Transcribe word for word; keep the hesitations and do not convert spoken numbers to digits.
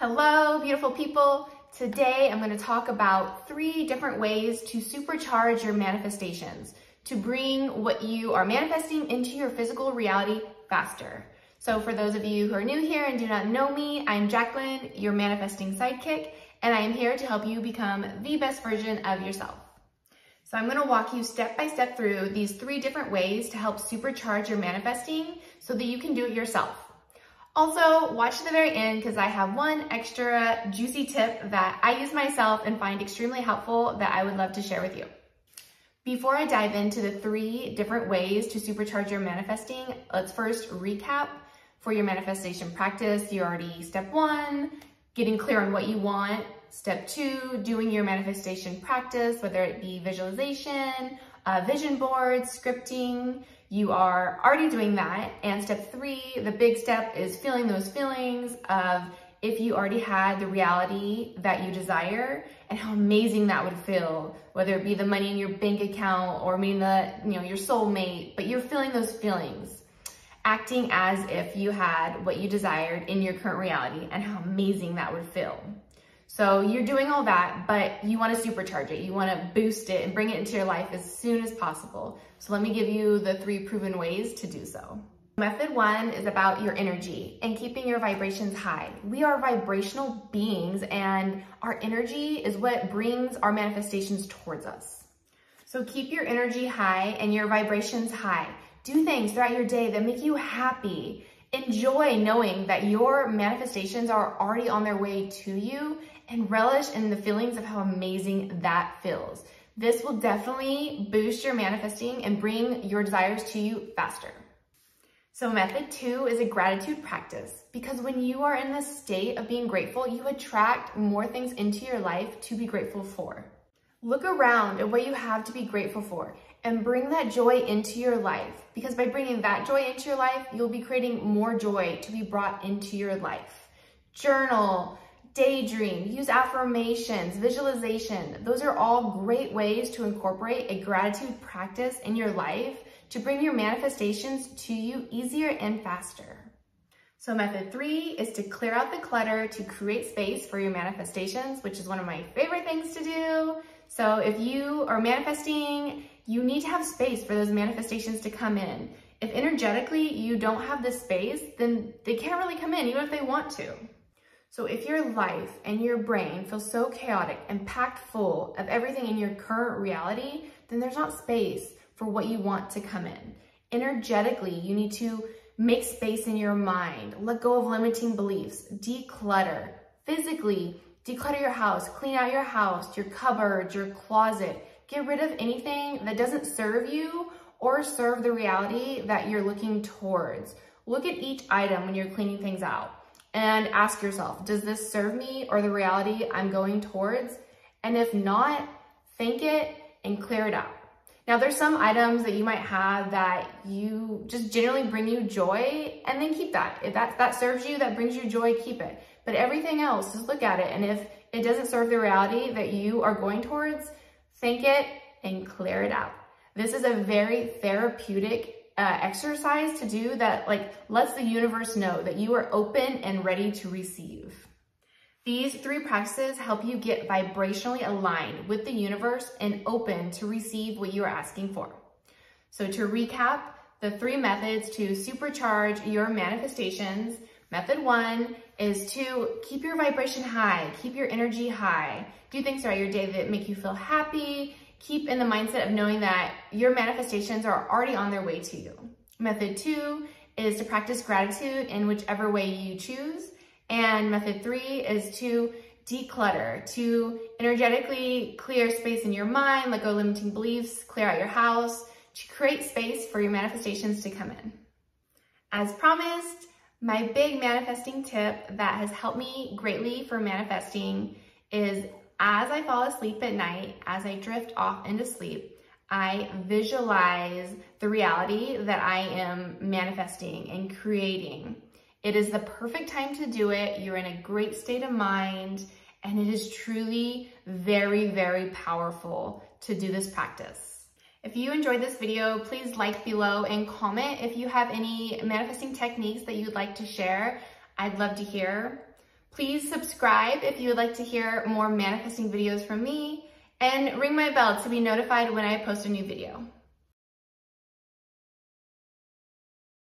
Hello, beautiful people. Today, I'm going to talk about three different ways to supercharge your manifestations, to bring what you are manifesting into your physical reality faster. So for those of you who are new here and do not know me, I'm Jacqueline, your manifesting sidekick, and I am here to help you become the best version of yourself. So I'm going to walk you step by step through these three different ways to help supercharge your manifesting so that you can do it yourself. Also, watch to the very end because I have one extra juicy tip that I use myself and find extremely helpful that I would love to share with you. Before I dive into the three different ways to supercharge your manifesting, let's first recap for your manifestation practice. You already step one, getting clear on what you want. Step two, doing your manifestation practice, whether it be visualization, uh, vision boards, scripting. You are already doing that. And step three, the big step, is feeling those feelings of if you already had the reality that you desire and how amazing that would feel, whether it be the money in your bank account or meeting the, you know, your soulmate, but you're feeling those feelings, acting as if you had what you desired in your current reality and how amazing that would feel. So you're doing all that, but you want to supercharge it. You want to boost it and bring it into your life as soon as possible. So let me give you the three proven ways to do so. Method one is about your energy and keeping your vibrations high. We are vibrational beings, and our energy is what brings our manifestations towards us. So keep your energy high and your vibrations high. Do things throughout your day that make you happy. Enjoy knowing that your manifestations are already on their way to you, and relish in the feelings of how amazing that feels. This will definitely boost your manifesting and bring your desires to you faster. So method two is a gratitude practice, because when you are in the state of being grateful, you attract more things into your life to be grateful for. Look around at what you have to be grateful for and bring that joy into your life, because by bringing that joy into your life, you'll be creating more joy to be brought into your life. Journal, daydream, use affirmations, visualization. Those are all great ways to incorporate a gratitude practice in your life to bring your manifestations to you easier and faster. So method three is to clear out the clutter to create space for your manifestations, which is one of my favorite things to do. So if you are manifesting, you need to have space for those manifestations to come in. If energetically you don't have this space, then they can't really come in, even if they want to. So if your life and your brain feel so chaotic and packed full of everything in your current reality, then there's not space for what you want to come in. Energetically, you need to make space in your mind, let go of limiting beliefs, declutter. Physically, declutter your house, clean out your house, your cupboard, your closet. Get rid of anything that doesn't serve you or serve the reality that you're looking towards. Look at each item when you're cleaning things out and ask yourself, does this serve me or the reality I'm going towards? And if not, think it and clear it out. Now, there's some items that you might have that you just generally bring you joy, and then keep that. If that, that serves you, that brings you joy, keep it. But everything else, just look at it. And if it doesn't serve the reality that you are going towards, think it and clear it out. This is a very therapeutic uh, exercise to do that, like, lets the universe know that you are open and ready to receive. These three practices help you get vibrationally aligned with the universe and open to receive what you are asking for. So to recap, the three methods to supercharge your manifestations. Method one is to keep your vibration high, keep your energy high, do things throughout your day that make you feel happy, keep in the mindset of knowing that your manifestations are already on their way to you. Method two is to practice gratitude in whichever way you choose. And method three is to declutter, to energetically clear space in your mind, let go of limiting beliefs, clear out your house, to create space for your manifestations to come in. As promised, my big manifesting tip that has helped me greatly for manifesting is, as I fall asleep at night, as I drift off into sleep, I visualize the reality that I am manifesting and creating. It is the perfect time to do it. You're in a great state of mind, and it is truly very, very powerful to do this practice. If you enjoyed this video, please like below and comment if you have any manifesting techniques that you'd like to share. I'd love to hear. Please subscribe if you would like to hear more manifesting videos from me, and ring my bell to be notified when I post a new video.